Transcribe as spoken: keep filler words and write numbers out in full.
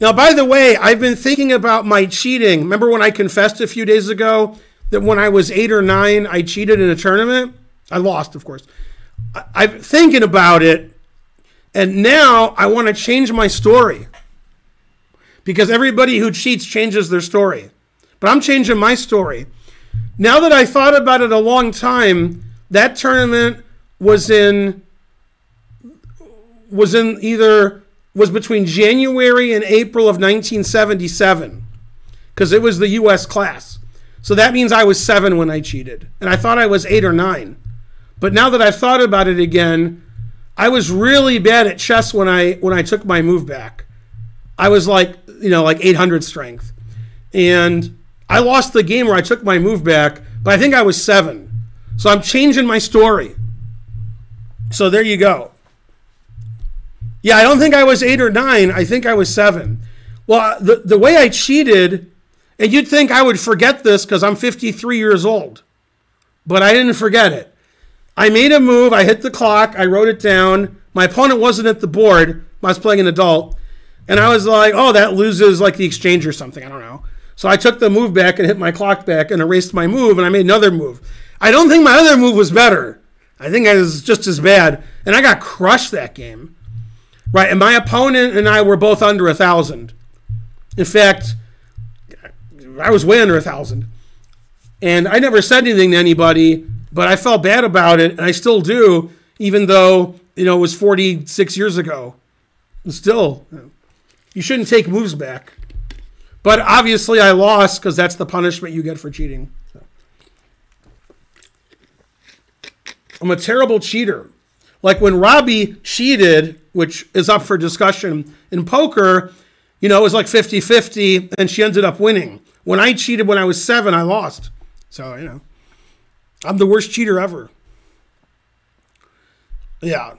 Now, by the way, I've been thinking about my cheating. Remember when I confessed a few days ago that when I was eight or nine, I cheated in a tournament? I lost, of course. I, I'm thinking about it, and now I want to change my story because everybody who cheats changes their story. But I'm changing my story. Now that I thought about it a long time, that tournament was in was in either was between January and April of nineteen seventy-seven, because it was the U S class. So that means I was seven when I cheated, and I thought I was eight or nine. But now that I've thought about it again, I was really bad at chess when I when I took my move back. I was like, you know, like eight hundred strength, and I lost the game where I took my move back, but I think I was seven. So I'm changing my story. So there you go. Yeah, I don't think I was eight or nine. I think I was seven. Well, the, the way I cheated, and you'd think I would forget this because I'm fifty-three years old, but I didn't forget it. I made a move. I hit the clock. I wrote it down. My opponent wasn't at the board. I was playing an adult. And I was like, oh, that loses like the exchange or something. I don't know. So I took the move back and hit my clock back and erased my move, and I made another move. I don't think my other move was better. I think I was just as bad. And I got crushed that game. Right, and my opponent and I were both under one thousand. In fact, I was way under one thousand. And I never said anything to anybody, but I felt bad about it, and I still do, even though, you know, it was forty-six years ago. And still, you shouldn't take moves back. But obviously I lost because that's the punishment you get for cheating. So. I'm a terrible cheater. Like when Robbie cheated, which is up for discussion in poker, you know, it was like fifty fifty and she ended up winning. When I cheated when I was seven, I lost. So, you know, I'm the worst cheater ever. Yeah.